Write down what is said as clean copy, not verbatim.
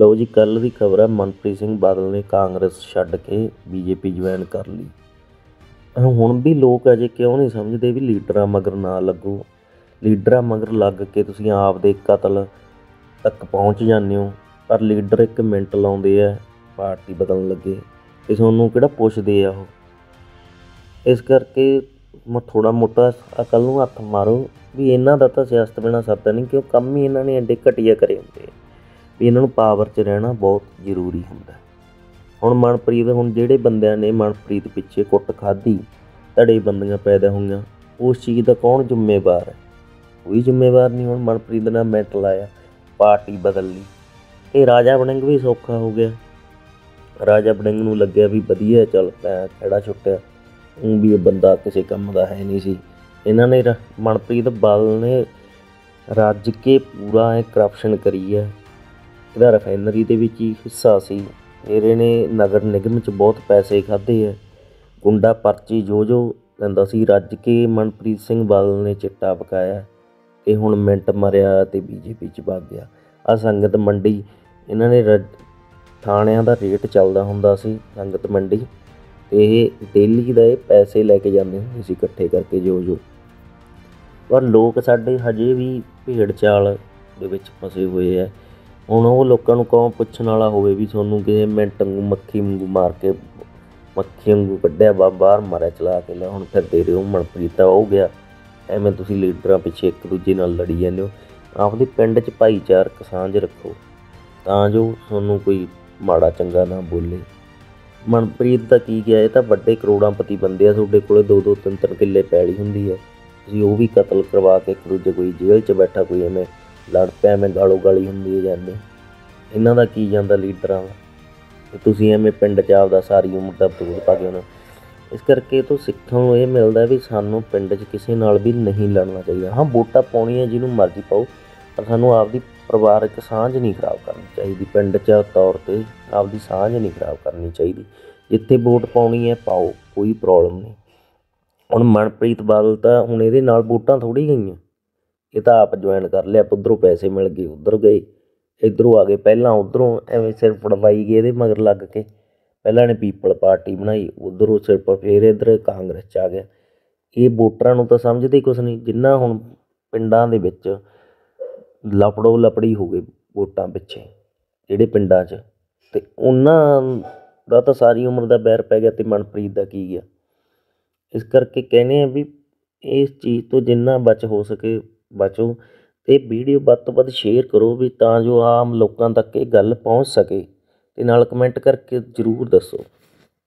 ਲਓ ਜੀ ਕੱਲ ਦੀ ਖਬਰ ਹੈ। ਮਨਪ੍ਰੀਤ ਸਿੰਘ ਬਾਦਲ ਨੇ ਕਾਂਗਰਸ ਛੱਡ ਕੇ ਬੀਜੇਪੀ ਜੁਆਇਨ ਕਰ ਲਈ। ਹੁਣ ਵੀ ਲੋਕ ਅਜੇ ਕਿਉਂ ਨਹੀਂ ਸਮਝਦੇ ਵੀ ਲੀਡਰਾਂ ਮਗਰ ਨਾ ਲੱਗੋ। ਲੀਡਰਾਂ ਮਗਰ ਲੱਗ ਕੇ ਤੁਸੀਂ ਆਪਦੇ ਕਤਲ ਤੱਕ ਪਹੁੰਚ ਜਾਂਦੇ ਹੋ, ਪਰ ਲੀਡਰ ਇੱਕ ਮਿੰਟ ਲਾਉਂਦੇ ਆ ਪਾਰਟੀ ਬਦਲਣ ਲੱਗੇ ਤੇ ਤੁਹਾਨੂੰ ਕਿਹੜਾ ਪੁੱਛਦੇ ਆ ਉਹ। ਇਸ ਕਰਕੇ ਥੋੜ੍ਹਾ ਮੋਟਾ ਅਕਲ ਨੂੰ ਹੱਥ ਮਾਰੋ ਵੀ ਇਹਨਾਂ ਦਾ ਤਾਂ ਸਿਆਸਤ ਬਿਨਾਂ ਸਰਦਾ ਨਹੀਂ, ਕਿਉਂ ਕੰਮ ਹੀ ਇਹਨਾਂ ਨੇ ਐਡੇ ਘਟੀਆ ਕਰੇ ਹੁੰਦੇ ਆ ਵੀ ਇਹਨਾਂ ਨੂੰ ਪਾਵਰ 'ਚ ਰਹਿਣਾ ਬਹੁਤ ਜ਼ਰੂਰੀ ਹੁੰਦਾ। ਹੁਣ ਮਨਪ੍ਰੀਤ, ਹੁਣ ਜਿਹੜੇ ਬੰਦਿਆਂ ਨੇ ਮਨਪ੍ਰੀਤ ਪਿੱਛੇ ਕੁੱਟ ਖਾਧੀ, ਧੜੇ ਬੰਦੀਆਂ ਪੈਦਾ ਹੋਈਆਂ, ਉਸ ਚੀਜ਼ ਦਾ ਕੌਣ ਜ਼ਿੰਮੇਵਾਰ ਹੈ? ਕੋਈ ਜ਼ਿੰਮੇਵਾਰ ਨਹੀਂ। ਹੁਣ ਮਨਪ੍ਰੀਤ ਨਾਲ ਮੈਂਟ ਲਾਇਆ, ਪਾਰਟੀ ਬਦਲ ਲਈ ਅਤੇ ਰਾਜਾ ਵੜਿੰਗ ਵੀ ਸੌਖਾ ਹੋ ਗਿਆ। ਰਾਜਾ ਵੜਿੰਗ ਨੂੰ ਲੱਗਿਆ ਵੀ ਵਧੀਆ ਚੱਲ ਪਿਆ, ਖੜਾ ਛੁੱਟਿਆ, ਉਹ ਵੀ ਇਹ ਬੰਦਾ ਕਿਸੇ ਕੰਮ ਦਾ ਹੈ ਨਹੀਂ ਸੀ। ਇਹਨਾਂ ਨੇ ਮਨਪ੍ਰੀਤ ਬਾਦਲ ਨੇ ਰੱਜ ਕੇ ਪੂਰਾ ਕਰਪਸ਼ਨ ਕਰੀ ਹੈ। ਇਹਦਾ ਰਿਫਾਈਨਰੀ ਦੇ ਵਿੱਚ ਹੀ ਹਿੱਸਾ ਸੀ, ਫਿਰ ਇਹਨੇ ਨਗਰ ਨਿਗਮ 'ਚ ਬਹੁਤ ਪੈਸੇ ਖਾਧੇ ਹੈ। ਗੁੰਡਾ ਪਰਚੀ ਜੋ ਲੈਂਦਾ ਸੀ, ਰੱਜ ਕੇ ਮਨਪ੍ਰੀਤ ਸਿੰਘ ਬਾਦਲ ਨੇ ਚਿੱਟਾ ਪਕਾਇਆ ਅਤੇ ਹੁਣ ਮਿੰਟ ਮਰਿਆ ਅਤੇ ਬੀਜੇਪੀ 'ਚ ਵਗ ਗਿਆ। ਆਹ ਸੰਗਤ ਮੰਡੀ, ਇਹਨਾਂ ਨੇ ਥਾਣਿਆਂ ਦਾ ਰੇਟ ਚੱਲਦਾ ਹੁੰਦਾ ਸੀ ਸੰਗਤ ਮੰਡੀ, ਅਤੇ ਇਹ ਦਿੱਲੀ ਦਾ ਇਹ ਪੈਸੇ ਲੈ ਕੇ ਜਾਂਦੇ ਹੁੰਦੇ ਸੀ ਇਕੱਠੇ ਕਰਕੇ ਜੋ। ਪਰ ਲੋਕ ਸਾਡੇ ਹਜੇ ਵੀ ਭੇਡ ਚਾਲ ਦੇ ਵਿੱਚ ਫਸੇ ਹੋਏ ਹੈ। ਹੁਣ ਉਹ ਲੋਕਾਂ ਨੂੰ ਕੌਣ ਪੁੱਛਣ ਵਾਲਾ ਹੋਵੇ ਵੀ ਤੁਹਾਨੂੰ ਕਿਸੇ ਮਿੰਟ ਵਾਂਗੂ ਮੱਖੀ ਵਾਂਗੂ ਮਾਰ ਕੇ ਮੱਖੀ ਵਾਂਗੂ ਕੱਢਿਆ ਬਾਹਰ ਮਾਰਿਆ ਚਲਾ ਕੇ ਲੈ। ਹੁਣ ਫਿਰਦੇ ਰਹੇ ਹੋ ਮਨਪ੍ਰੀਤ ਹੋ ਗਿਆ। ਐਵੇਂ ਤੁਸੀਂ ਲੀਡਰਾਂ ਪਿੱਛੇ ਇੱਕ ਦੂਜੇ ਨਾਲ ਲੜੀ ਜਾਂਦੇ ਹੋ। ਆਪਦੇ ਪਿੰਡ 'ਚ ਭਾਈਚਾਰਕ ਸਾਂਝ ਰੱਖੋ ਤਾਂ ਜੋ ਤੁਹਾਨੂੰ ਕੋਈ ਮਾੜਾ ਚੰਗਾ ਨਾ ਬੋਲੇ। ਮਨਪ੍ਰੀਤ ਦਾ ਕੀ ਗਿਆ, ਇਹ ਤਾਂ ਵੱਡੇ ਕਰੋੜਾਂਪਤੀ ਬੰਦੇ ਆ, ਤੁਹਾਡੇ ਕੋਲ 2-3 ਕਿੱਲੇ ਪੈਲੀ ਹੁੰਦੀ ਹੈ, ਤੁਸੀਂ ਉਹ ਵੀ ਕਤਲ ਕਰਵਾ ਕੇ ਇੱਕ ਦੂਜੇ, ਕੋਈ ਜੇਲ੍ਹ 'ਚ ਬੈਠਾ, ਕੋਈ ਐਵੇਂ ਲੜ ਪਿਆ, ਐਵੇਂ ਗਾਲੋ ਗਾਲੀ ਹੁੰਦੀ ਹੈ ਜਾਂਦੇ। ਇਹਨਾਂ ਦਾ ਕੀ ਜਾਂਦਾ ਲੀਡਰਾਂ ਦਾ, ਅਤੇ ਤੁਸੀਂ ਐਵੇਂ ਪਿੰਡ 'ਚ ਆਪਦਾ ਸਾਰੀ ਉਮਰ ਦਾ ਬਤੂਰ ਪਾ ਕੇ ਉਹਨਾਂ। ਇਸ ਕਰਕੇ ਤੋਂ ਸਿੱਖਣ ਨੂੰ ਇਹ ਮਿਲਦਾ ਵੀ ਸਾਨੂੰ ਪਿੰਡ 'ਚ ਕਿਸੇ ਨਾਲ ਵੀ ਨਹੀਂ ਲੜਨਾ ਚਾਹੀਦਾ। ਹਾਂ, ਵੋਟਾਂ ਪਾਉਣੀਆਂ ਜਿਹਨੂੰ ਮਰਜ਼ੀ ਪਾਓ, ਪਰ ਸਾਨੂੰ ਆਪਦੀ ਪਰਿਵਾਰਕ ਸਾਂਝ ਨਹੀਂ ਖਰਾਬ ਕਰਨੀ ਚਾਹੀਦੀ। ਪਿੰਡ 'ਚ ਤੌਰ 'ਤੇ ਆਪਦੀ ਸਾਂਝ ਨਹੀਂ ਖਰਾਬ ਕਰਨੀ ਚਾਹੀਦੀ। ਜਿੱਥੇ ਵੋਟ ਪਾਉਣੀ ਹੈ ਪਾਓ, ਕੋਈ ਪ੍ਰੋਬਲਮ ਨਹੀਂ। ਹੁਣ ਮਨਪ੍ਰੀਤ ਬਾਦਲ ਤਾਂ ਹੁਣ ਇਹਦੇ ਨਾਲ ਵੋਟਾਂ ਥੋੜ੍ਹੀ ਗਈਆਂ, ਇਹ ਤਾਂ ਆਪ ਜੁਆਇਨ ਕਰ ਲਿਆ, ਉੱਧਰੋਂ ਪੈਸੇ ਮਿਲ ਗਏ, ਉੱਧਰ ਗਏ, ਇੱਧਰੋਂ ਆ ਗਏ, ਪਹਿਲਾਂ ਉੱਧਰੋਂ ਐਵੇਂ ਸਿਰ ਫੜਵਾਈ ਗਏ ਇਹਦੇ ਮਗਰ ਲੱਗ ਕੇ। ਪਹਿਲਾਂ ਇਹਨੇ ਪੀਪਲ ਪਾਰਟੀ ਬਣਾਈ, ਉੱਧਰੋਂ ਸਿਰ ਫਿਰ ਇੱਧਰ ਕਾਂਗਰਸ 'ਚ ਆ ਗਿਆ। ਇਹ ਵੋਟਰਾਂ ਨੂੰ ਤਾਂ ਸਮਝਦੇ ਕੁਛ ਨਹੀਂ। ਜਿੰਨਾ ਹੁਣ ਪਿੰਡਾਂ ਦੇ ਵਿੱਚ ਲਪੜੋ ਲਪੜੀ ਹੋ ਗਏ ਵੋਟਾਂ ਪਿੱਛੇ ਜਿਹੜੇ ਪਿੰਡਾਂ 'ਚ, ਅਤੇ ਉਹਨਾਂ ਦਾ ਤਾਂ ਸਾਰੀ ਉਮਰ ਦਾ ਬੈਰ ਪੈ ਗਿਆ, ਅਤੇ ਮਨਪ੍ਰੀਤ ਦਾ ਕੀ ਗਿਆ। ਇਸ ਕਰਕੇ ਕਹਿੰਦੇ ਆ ਵੀ ਇਸ ਚੀਜ਼ ਤੋਂ ਜਿੰਨਾ ਬਚ ਹੋ ਸਕੇ ਬਚੋ, ਅਤੇ ਵੀਡੀਓ ਵੱਧ ਤੋਂ ਵੱਧ ਸ਼ੇਅਰ ਕਰੋ ਵੀ ਤਾਂ ਜੋ ਆਮ ਲੋਕਾਂ ਤੱਕ ਇਹ ਗੱਲ ਪਹੁੰਚ ਸਕੇ, ਅਤੇ ਨਾਲ ਕਮੈਂਟ ਕਰਕੇ ਜ਼ਰੂਰ ਦੱਸੋ।